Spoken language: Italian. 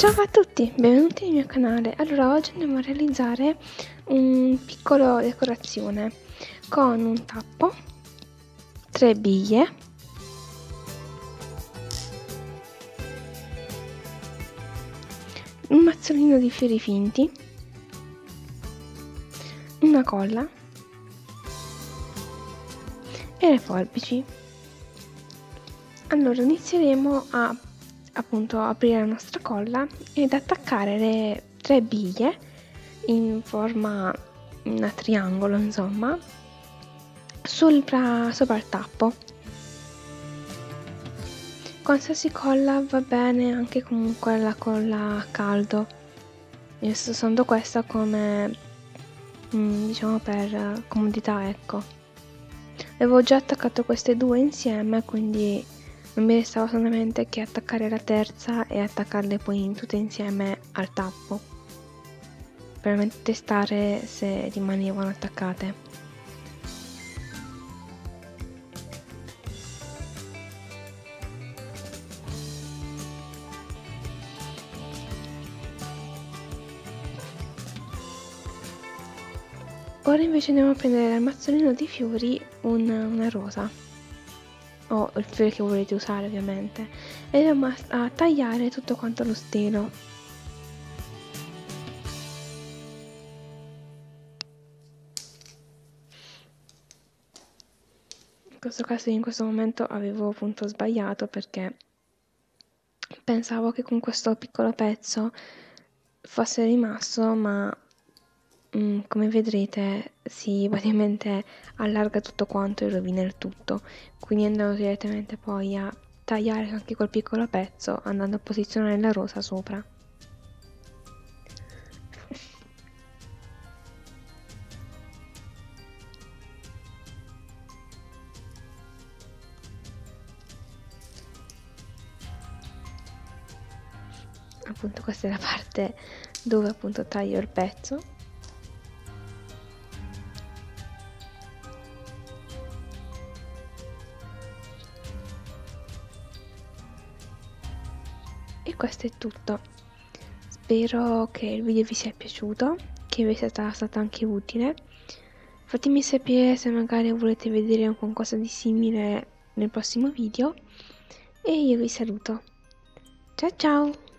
Ciao a tutti, benvenuti nel mio canale. Allora, oggi andiamo a realizzare un piccolo decorazione con un tappo, 3 biglie, un mazzolino di fiori finti, una colla e le forbici. Allora, inizieremo a aprire la nostra colla ed attaccare le 3 biglie in forma a triangolo, insomma, sopra il tappo. Qualsiasi colla va bene, anche comunque la colla a caldo. Io sto usando questa come, diciamo, per comodità, ecco. Avevo già attaccato queste due insieme, quindi non mi restava solamente che attaccare la terza e attaccarle poi tutte insieme al tappo per testare se rimanevano attaccate. Ora invece andiamo a prendere dal mazzolino di fiori una rosa, o il fiore che volete usare ovviamente, e andiamo a tagliare tutto quanto lo stelo. In questo caso, in questo momento avevo appunto sbagliato, perché pensavo che con questo piccolo pezzo fosse rimasto, ma come vedrete si praticamente allarga tutto quanto e rovina il tutto, quindi andrò direttamente poi a tagliare anche quel piccolo pezzo, andando a posizionare la rosa sopra. Appunto, questa è la parte dove appunto taglio il pezzo. E questo è tutto. Spero che il video vi sia piaciuto, che vi sia stato anche utile. Fatemi sapere se magari volete vedere un qualcosa di simile nel prossimo video, e io vi saluto. Ciao ciao!